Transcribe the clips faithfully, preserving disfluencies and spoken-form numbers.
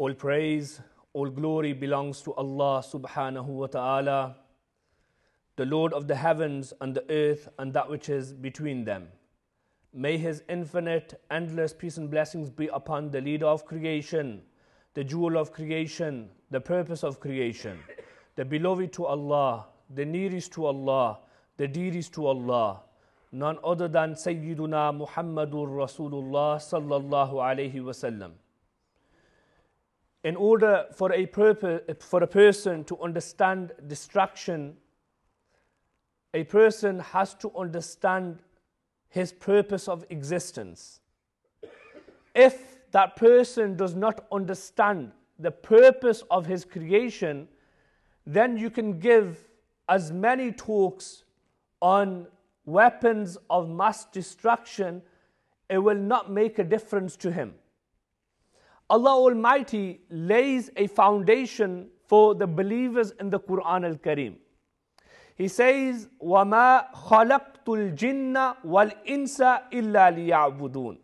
All praise, all glory belongs to Allah subhanahu wa ta'ala, the Lord of the heavens and the earth and that which is between them. May His infinite, endless peace and blessings be upon the leader of creation, the jewel of creation, the purpose of creation, the beloved to Allah, the nearest to Allah, the dearest to Allah, none other than Sayyiduna Muhammad Rasulullah sallallahu alayhi wa sallam. In order for a, purpose, for a person to understand distraction, a person has to understand his purpose of existence. If that person does not understand the purpose of his creation, then you can give as many talks on weapons of mass destruction, it will not make a difference to him. Allah Almighty lays a foundation for the believers in the Quran Al-Kareem. He says, وَمَا خَلَقْتُ الْجِنَّ وَالْإِنسَ إِلَّا لِيَعْبُدُونَ,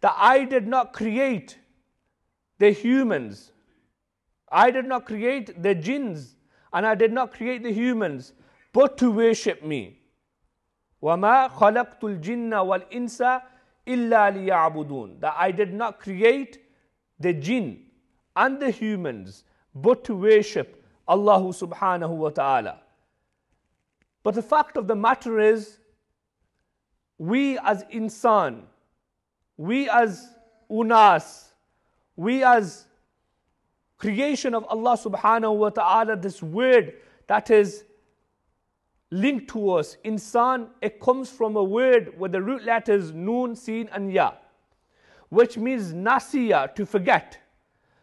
that I did not create the humans, I did not create the jinns, and I did not create the humans, but to worship me. وَمَا خَلَقْتُ الْجِنَّ وَالْإِنسَ إِلَّا لِيَعْبُدُونَ, that I did not create the jinn and the humans, but to worship Allah subhanahu wa ta'ala. But the fact of the matter is, we as insan, we as unas, we as creation of Allah subhanahu wa ta'ala, this word that is linked to us, insan, it comes from a word with the root letters noon, sin and ya, which means nasiya, to forget.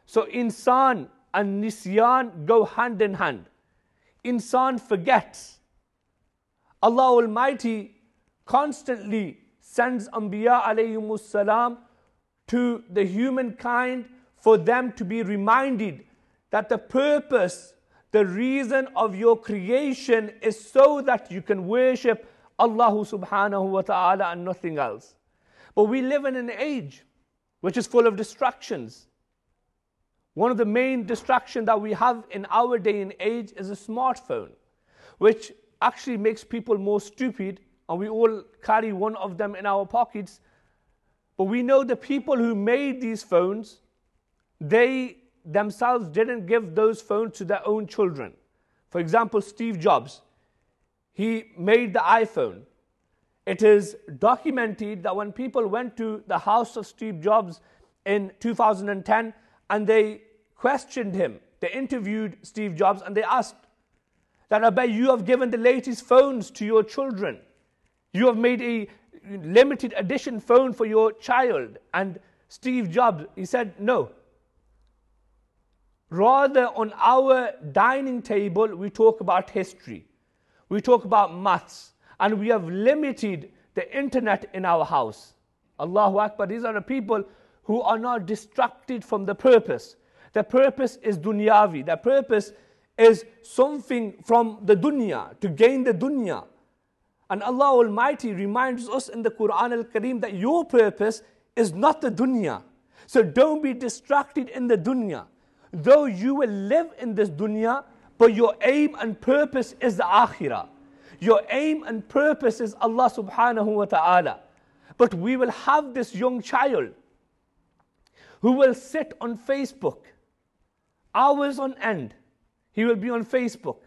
So insan and nisyan go hand in hand. Insan forgets. Allah Almighty constantly sends Anbiya alayhimus salam to the humankind for them to be reminded that the purpose, the reason of your creation is so that you can worship Allah subhanahu wa ta'ala and nothing else. But we live in an age which is full of distractions. One of the main distractions that we have in our day and age is a smartphone, which actually makes people more stupid, and we all carry one of them in our pockets. But we know the people who made these phones, they themselves didn't give those phones to their own children. For example, Steve Jobs, he made the iPhone. It is documented that when people went to the house of Steve Jobs in two thousand ten and they questioned him, they interviewed Steve Jobs and they asked that, Abai, you have given the latest phones to your children. You have made a limited edition phone for your child. And Steve Jobs, he said, no. Rather, on our dining table, we talk about history. We talk about maths. And we have limited the internet in our house. Allahu Akbar. These are the people who are not distracted from the purpose. The purpose is dunyavi. The purpose is something from the dunya, to gain the dunya. And Allah Almighty reminds us in the Quran Al-Kareem that your purpose is not the dunya. So don't be distracted in the dunya. Though you will live in this dunya, but your aim and purpose is the akhirah. Your aim and purpose is Allah subhanahu wa ta'ala. But we will have this young child who will sit on Facebook hours on end. He will be on Facebook,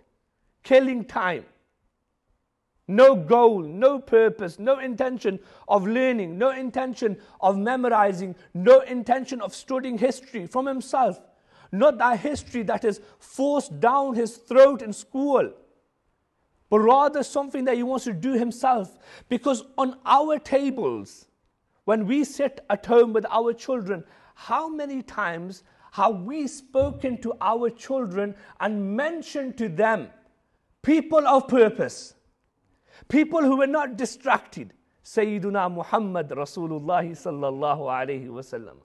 killing time. No goal, no purpose, no intention of learning, no intention of memorizing, no intention of studying history from himself. Not that history that is forced down his throat in school, but rather something that he wants to do himself. Because on our tables, when we sit at home with our children, how many times have we spoken to our children and mentioned to them people of purpose, people who were not distracted? Sayyiduna Muhammad Rasulullah sallallahu alayhi wa sallam.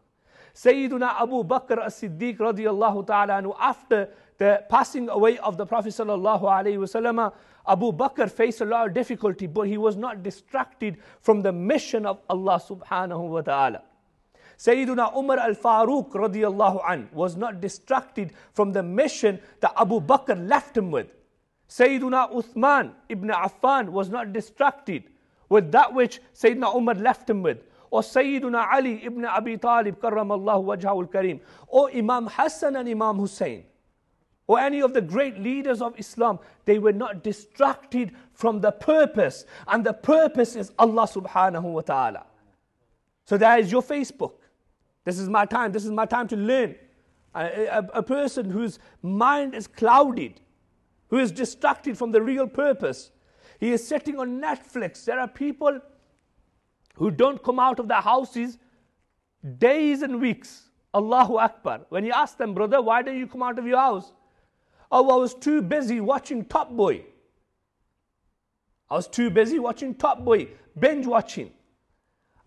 Sayyiduna Abu Bakr as-Siddiq radiyallahu ta'ala anhu, after the passing away of the Prophet sallallahu alayhi wa sallam, Abu Bakr faced a lot of difficulty, but he was not distracted from the mission of Allah subhanahu wa ta'ala. Sayyiduna Umar al-Farooq radiyallahu an was not distracted from the mission that Abu Bakr left him with. Sayyiduna Uthman ibn Affan was not distracted with that which Sayyiduna Umar left him with. Or Sayyiduna Ali ibn Abi Talib karramallahu wajhahul kareem. Or Imam Hassan and Imam Hussein. Or any of the great leaders of Islam, they were not distracted from the purpose. And the purpose is Allah subhanahu wa ta'ala. So that is your Facebook. This is my time. This is my time to learn. A, a, a person whose mind is clouded, who is distracted from the real purpose. He is sitting on Netflix. There are people who don't come out of their houses days and weeks. Allahu Akbar. When you ask them, brother, why didn't you come out of your house? Oh, I was too busy watching Top Boy. I was too busy watching Top Boy, binge watching.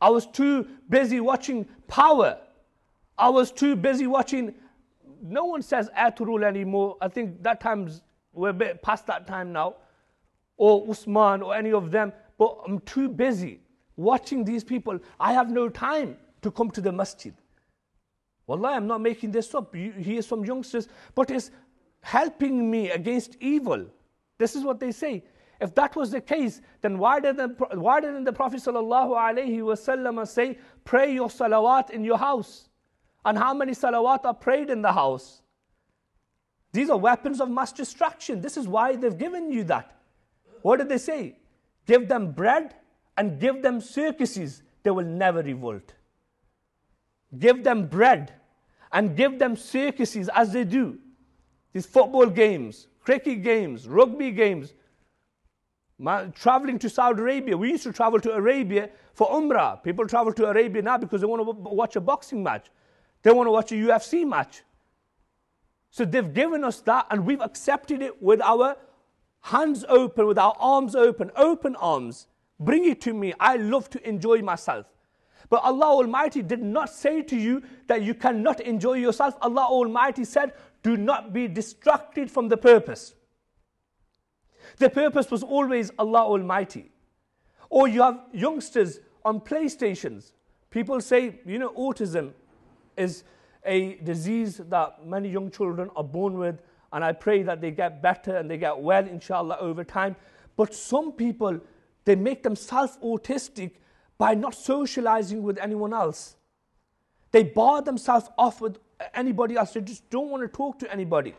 I was too busy watching Power. I was too busy watching. No one says Aturul anymore. I think that time's, we're a bit past that time now. Or Usman or any of them. But I'm too busy watching these people. I have no time to come to the masjid. Wallahi, I'm not making this up. You hear some youngsters, but it's helping me against evil. This is what they say. If that was the case, then why didn't, why didn't the Prophet ﷺ say, pray your salawat in your house? And how many salawat are prayed in the house? These are weapons of mass destruction. This is why they've given you that. What did they say? Give them bread and give them circuses. They will never revolt. Give them bread and give them circuses as they do. These football games, cricket games, rugby games. My, traveling to Saudi Arabia. We used to travel to Arabia for Umrah. People travel to Arabia now because they want to watch a boxing match. They want to watch a U F C match. So they've given us that and we've accepted it with our hands open, with our arms open, open arms. Bring it to me. I love to enjoy myself. But Allah Almighty did not say to you that you cannot enjoy yourself. Allah Almighty said, do not be distracted from the purpose. The purpose was always Allah Almighty. Or you have youngsters on PlayStations. People say, you know, autism is a disease that many young children are born with. And I pray that they get better and they get well, inshallah, over time. But some people, they make themselves autistic by not socializing with anyone else. They bar themselves off with anybody else. They just don't want to talk to anybody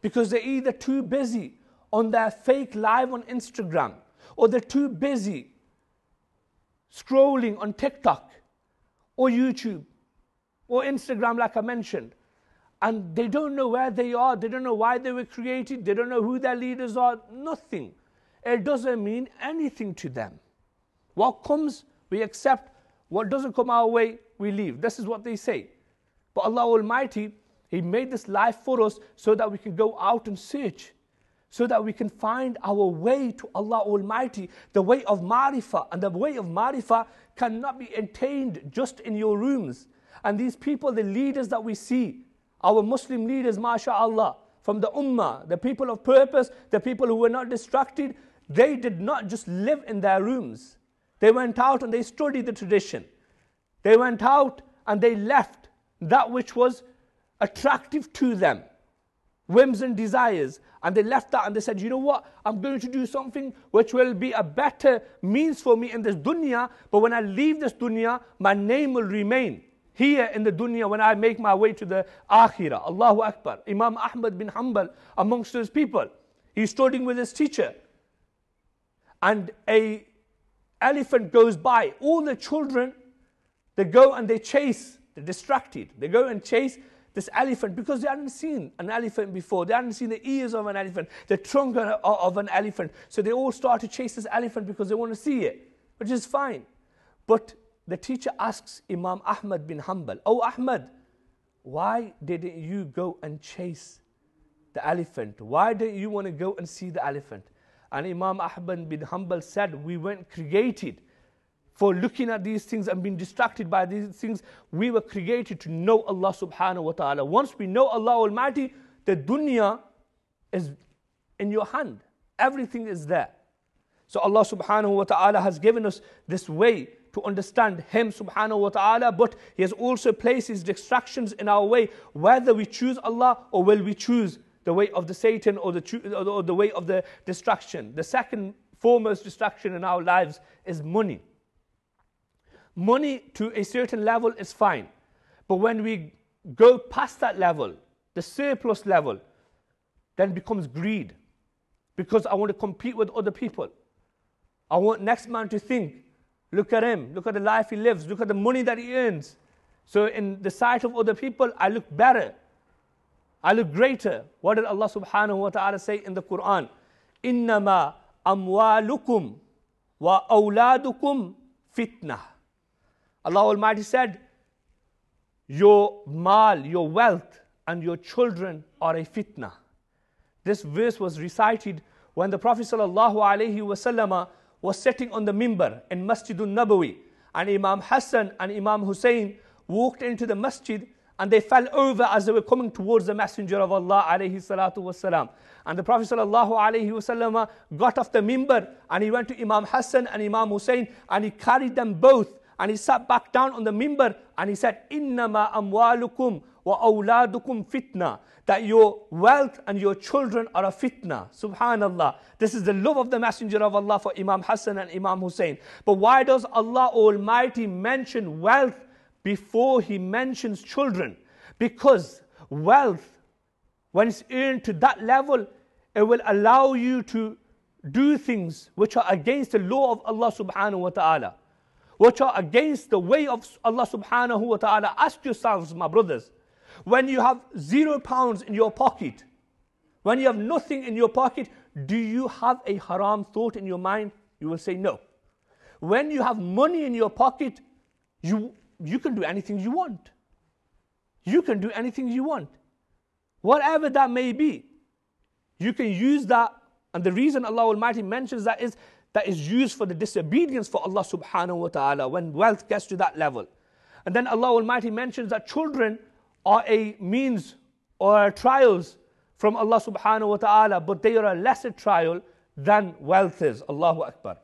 because they're either too busy on their fake live on Instagram, or they're too busy scrolling on TikTok or YouTube or Instagram, like I mentioned. And they don't know where they are. They don't know why they were created. They don't know who their leaders are. Nothing. It doesn't mean anything to them. What comes, we accept. What doesn't come our way, we leave. This is what they say. But Allah Almighty, He made this life for us so that we can go out and search, so that we can find our way to Allah Almighty, the way of Ma'rifah. And the way of Ma'rifah cannot be attained just in your rooms. And these people, the leaders that we see, our Muslim leaders, masha'Allah, from the Ummah, the people of purpose, the people who were not distracted, they did not just live in their rooms. They went out and they studied the tradition. They went out and they left that which was attractive to them, whims and desires, and they left that and they said, you know what, I'm going to do something which will be a better means for me in this dunya, but when I leave this dunya, my name will remain here in the dunya when I make my way to the akhirah. Allahu Akbar. Imam Ahmad ibn Hanbal amongst those people, he's studying with his teacher and a elephant goes by. All the children, they go and they chase, they're distracted, they go and chase this elephant, because they hadn't seen an elephant before. They hadn't seen the ears of an elephant, the trunk of an elephant. So they all start to chase this elephant because they want to see it, which is fine. But the teacher asks Imam Ahmad bin Hanbal, oh Ahmad, why didn't you go and chase the elephant? Why didn't you want to go and see the elephant? And Imam Ahmad bin Hanbal said, we weren't created for looking at these things and being distracted by these things. We were created to know Allah subhanahu wa ta'ala. Once we know Allah Almighty, the dunya is in your hand. Everything is there. So Allah subhanahu wa ta'ala has given us this way to understand Him subhanahu wa ta'ala, but He has also placed His distractions in our way, whether we choose Allah or will we choose the way of the Satan or the, or the way of the distraction. The second foremost distraction in our lives is money. Money to a certain level is fine, but when we go past that level, the surplus level, then becomes greed, because I want to compete with other people. I want next man to think, look at him, look at the life he lives, look at the money that he earns. So in the sight of other people, I look better, I look greater. What did Allah subhanahu wa ta'ala say in the Quran? Innama amwalukum wa awladukum fitnah. Allah Almighty said, your mal, your wealth, and your children are a fitnah. This verse was recited when the Prophet sallallahu alaihi wasallam was sitting on the minbar in Masjidun Nabawi, and Imam Hassan and Imam Hussein walked into the masjid and they fell over as they were coming towards the Messenger of Allah alayhi salatu wasalam. And the Prophet sallallahu alaihi wasallam got off the minbar and he went to Imam Hassan and Imam Hussein and he carried them both and he sat back down on the minbar and he said, Innama amwalukum wa awladukum fitna, that your wealth and your children are a fitna. Subhanallah. This is the love of the Messenger of Allah for Imam Hassan and Imam Hussein. But why does Allah Almighty mention wealth before He mentions children? Because wealth, when it's earned to that level, it will allow you to do things which are against the law of Allah subhanahu wa ta'ala, which are against the way of Allah subhanahu wa ta'ala. Ask yourselves, my brothers, when you have zero pounds in your pocket, when you have nothing in your pocket, do you have a haram thought in your mind? You will say no. When you have money in your pocket, you, you can do anything you want. You can do anything you want. Whatever that may be, you can use that. And the reason Allah Almighty mentions that is that is used for the disobedience for Allah subhanahu wa ta'ala when wealth gets to that level. And then Allah Almighty mentions that children are a means or trials from Allah subhanahu wa ta'ala, but they are a lesser trial than wealth is. Allahu Akbar.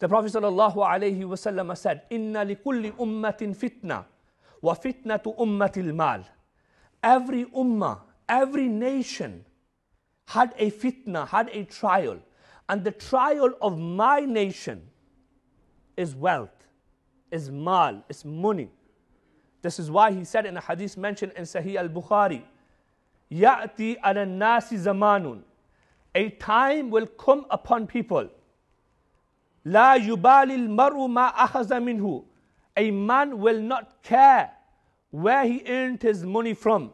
The Prophet sallallahu alayhi wa sallam said, Inna li kulli ummatin fitna wa fitnatu ummatil mal. Every ummah, every nation had a fitna, had a trial. And the trial of my nation is wealth, is mal, is money. This is why he said in a hadith mentioned in Sahih al-Bukhari, Ya'ti ala nasi zamanun, a time will come upon people, La yubalil maru ma akhaza minhu, a man will not care where he earned his money from.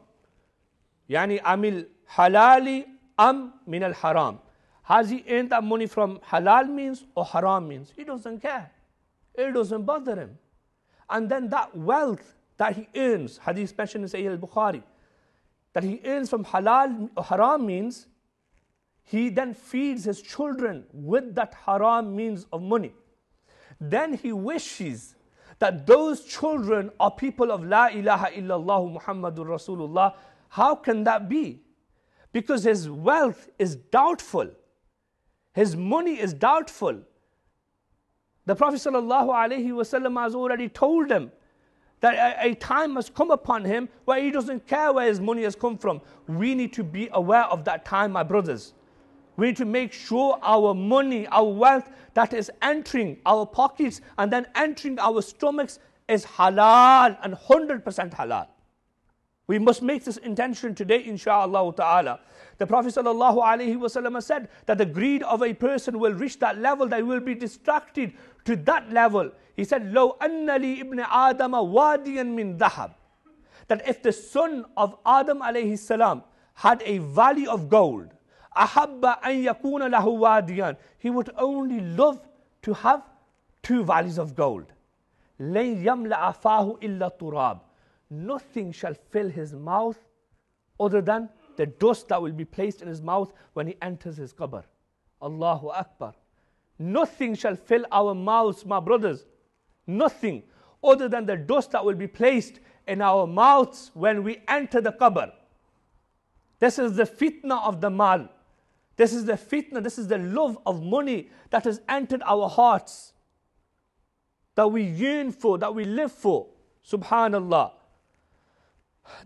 Yani amil halali am min al haram. Has he earned that money from halal means or haram means? He doesn't care. It doesn't bother him. And then that wealth that he earns, hadith mentioned in Sahih al-Bukhari, that he earns from halal or haram means, he then feeds his children with that haram means of money. Then he wishes that those children are people of La ilaha illallah Muhammadur Rasulullah. How can that be? Because his wealth is doubtful. His money is doubtful. The Prophet sallallahu alaihi wasallam has already told him that a, a time must come upon him where he doesn't care where his money has come from. We need to be aware of that time, my brothers. We need to make sure our money, our wealth that is entering our pockets and then entering our stomachs is halal and one hundred percent halal. We must make this intention today, insha'Allah ta'ala. The Prophet sallallahu alaihi wasallam said that the greed of a person will reach that level, that he will be distracted to that level. He said, Lo annali ibn Adam wadiyan min dahab, that if the son of Adam alayhi salam had a valley of gold, ahabba an yakuna lahu wadiyan, he would only love to have two valleys of gold. Lan yamla afahu illa turab. Nothing shall fill his mouth other than the dust that will be placed in his mouth when he enters his qabr. Allahu Akbar. Nothing shall fill our mouths, my brothers. Nothing other than the dust that will be placed in our mouths when we enter the qabr. This is the fitna of the mal. This is the fitna, this is the love of money that has entered our hearts. that we yearn for, that we live for. Subhanallah.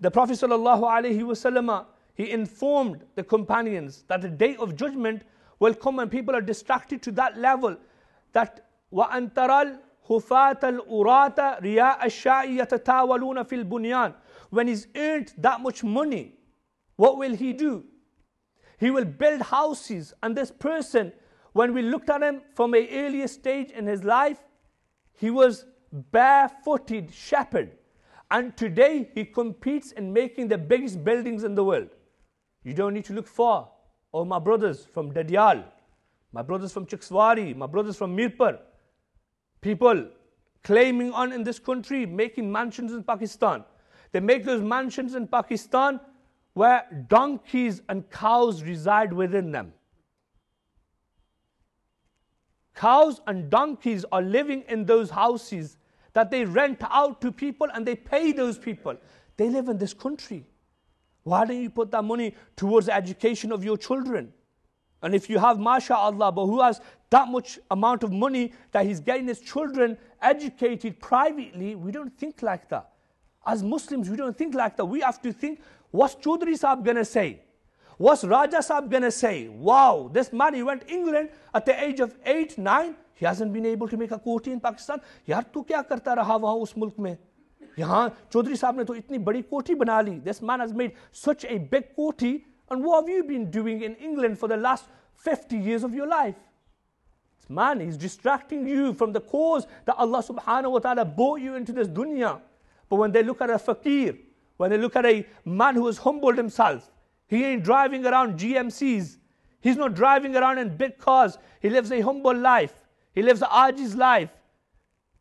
The Prophet sallallahu alaihi wasallam, he informed the companions that the day of judgment will come and people are distracted to that level that وَأَن تَرَى الْخُفَاةَ الْأُرَاةَ رِيَاءَ الشَّاءِ يَتَتَاوَلُونَ فِي الْبُنْيَانِ. When he's earned that much money, what will he do? He will build houses. And this person, when we looked at him from an earlier stage in his life, he was barefooted shepherd. And today he competes in making the biggest buildings in the world. You don't need to look far. Oh, my brothers from Dadial, my brothers from Chikswari, my brothers from Mirpur. People claiming on in this country, making mansions in Pakistan. They make those mansions in Pakistan where donkeys and cows reside within them. Cows and donkeys are living in those houses that they rent out to people and they pay those people. They live in this country. Why don't you put that money towards the education of your children? And if you have, mashallah, but who has that much amount of money that he's getting his children educated privately, we don't think like that. As Muslims, we don't think like that. We have to think, what's Chaudhry Sahib going to say? What's Raja Sahib going to say? Wow, this man, he went to England at the age of eight, nine. He hasn't been able to make a koti in Pakistan. Yaar, tu kya karta raha wahan us mulk mein? Yahan, Chaudhry Sahib ne to itni badi koti bana li. This man has made such a big koti. And what have you been doing in England for the last fifty years of your life? This man is distracting you from the cause that Allah subhanahu wa ta'ala brought you into this dunya. But when they look at a fakir, when they look at a man who has humbled himself, he ain't driving around G M Cs. He's not driving around in big cars. He lives a humble life. He lives the Aji's life.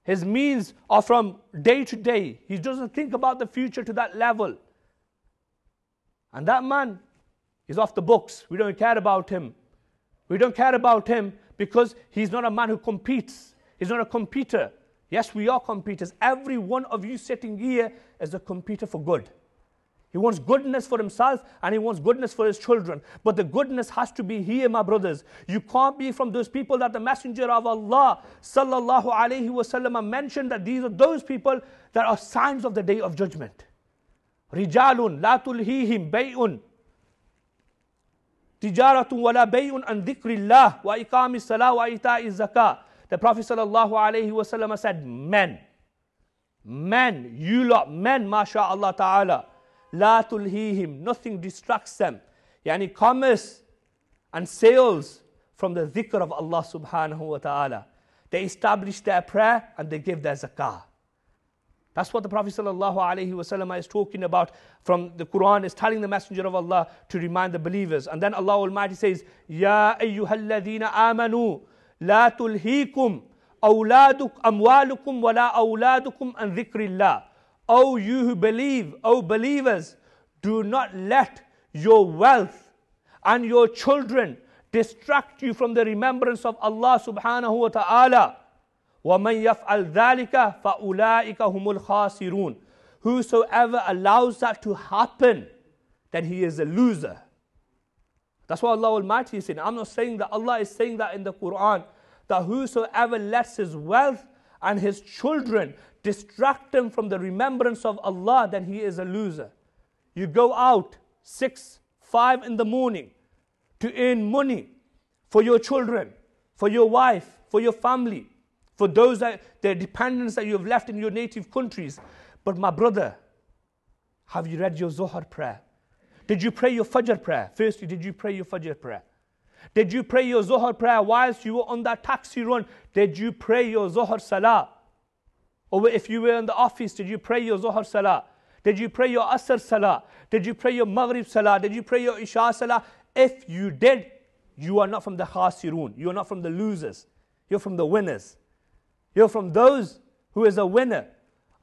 His means are from day to day. He doesn't think about the future to that level. And that man, he's off the books. We don't care about him. We don't care about him because he's not a man who competes. He's not a competitor. Yes, we are competitors. Every one of you sitting here is a competitor for good. He wants goodness for himself and he wants goodness for his children. But the goodness has to be here, my brothers. You can't be from those people that the Messenger of Allah sallallahu alaihi wasallam mentioned that these are those people that are signs of the day of judgment. Rijalun la tulhihim bay'un. Tijaratun wala bay'un an dhikrillah wa iqamis salah wa ita'iz zakah. The Prophet sallallahu alaihi wasallam said, men, men, you lot, men, masha'Allah ta'ala, la tulhihim, nothing distracts them, yani commerce and sales from the dhikr of Allah subhanahu wa ta'ala. They establish their prayer and they give their zakah. That's what the Prophet sallallahu alaihi wasallam is talking about from the Quran, is telling the Messenger of Allah to remind the believers. And then Allah Almighty says, Ya ayyuhalladhina amanu, la tulhikum, awladuk amwalukum wala awladukum an dhikrillah. O you who believe, O believers, do not let your wealth and your children distract you from the remembrance of Allah subhanahu wa ta'ala. وَمَنْ يَفْعَلْ ذَلِكَ فَأُولَٰئِكَ هُمُ الْخَاسِرُونَ. Whosoever allows that to happen, then he is a loser. That's what Allah Almighty is saying. I'm not saying that. Allah is saying that in the Quran, that whosoever lets his wealth and his children distract him from the remembrance of Allah, then he is a loser. You go out six, five in the morning to earn money for your children, for your wife, for your family, for those that their dependents that you have left in your native countries. But my brother, have you read your Zuhr prayer? Did you pray your Fajr prayer? Firstly, did you pray your Fajr prayer? Did you pray your Zuhr prayer whilst you were on that taxi run? Did you pray your Zuhr Salah? Or if you were in the office, did you pray your Zuhr Salah? Did you pray your Asr Salah? Did you pray your Maghrib Salah? Did you pray your Isha Salah? If you did, you are not from the khasirun. You are not from the losers. You're from the winners. You're from those who is a winner.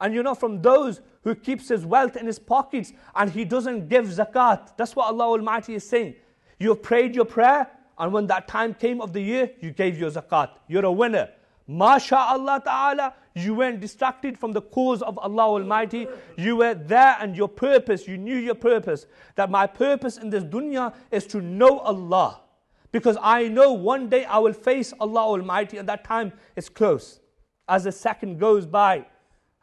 And you're not from those who keeps his wealth in his pockets and he doesn't give zakat. That's what Allah Almighty is saying. You have prayed your prayer and when that time came of the year, you gave your zakat. You're a winner. MashaAllah ta'ala, you weren't distracted from the cause of Allah Almighty. You were there and your purpose, you knew your purpose. That my purpose in this dunya is to know Allah. Because I know one day I will face Allah Almighty and that time is close. as a second goes by.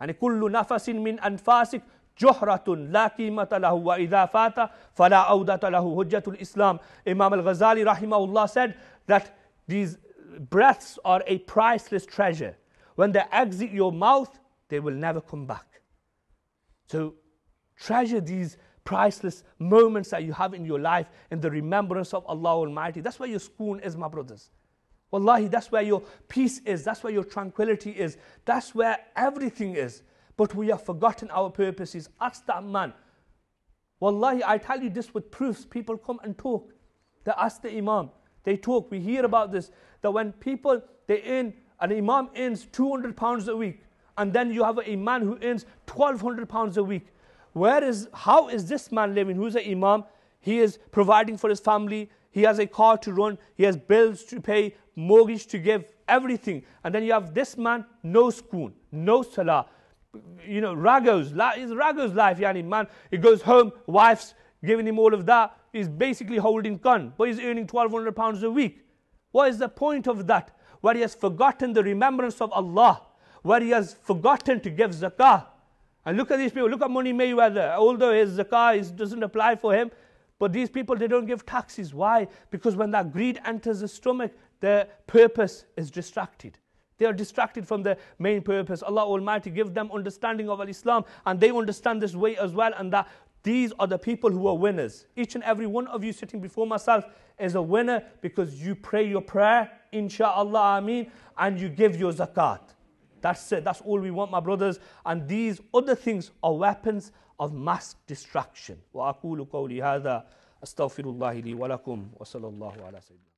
And kullu nafasin min anfasik juhratun la qimata lahu wa idha fata fala awdata lahu hujjatul Islam. Imam Al Ghazali rahimahullah said that these breaths are a priceless treasure. When they exit your mouth, they will never come back. So treasure these priceless moments that you have in your life in the remembrance of Allah Almighty. That's where your sukoon is, my brothers. Wallahi, that's where your peace is. That's where your tranquility is. That's where everything is. But we have forgotten our purposes. Ask that man. Wallahi, I tell you this with proofs. People come and talk. They ask the imam. They talk. We hear about this. That when people, they earn, an imam earns two hundred pounds a week. And then you have a man who earns twelve hundred pounds a week. Where is, how is this man living? Who's an imam? He is providing for his family. He has a car to run. He has bills to pay, mortgage to give, everything. And then you have this man, no sukoon, no salah. You know, Rago's, it's Rago's life, yani man. He goes home, wife's giving him all of that. He's basically holding gun, but he's earning twelve hundred pounds a week. What is the point of that? Where he has forgotten the remembrance of Allah, where he has forgotten to give zakah. And look at these people, look at Money Mayweather. Although his zakah is, doesn't apply for him, but these people, they don't give taxes. Why? Because when that greed enters the stomach, their purpose is distracted. They are distracted from their main purpose. Allah Almighty give them understanding of Islam, and they understand this way as well, and that these are the people who are winners. Each and every one of you sitting before myself is a winner because you pray your prayer, inshaAllah, ameen, and you give your zakat. That's it. That's all we want, my brothers. And these other things are weapons of mass distraction. وَأَقُولُ قَوْلِي هَذَا أَسْتَغْفِرُ اللَّهِ لِي وَلَكُمْ وَصَلَى اللَّهُ عَلَى سَيِّدِنَا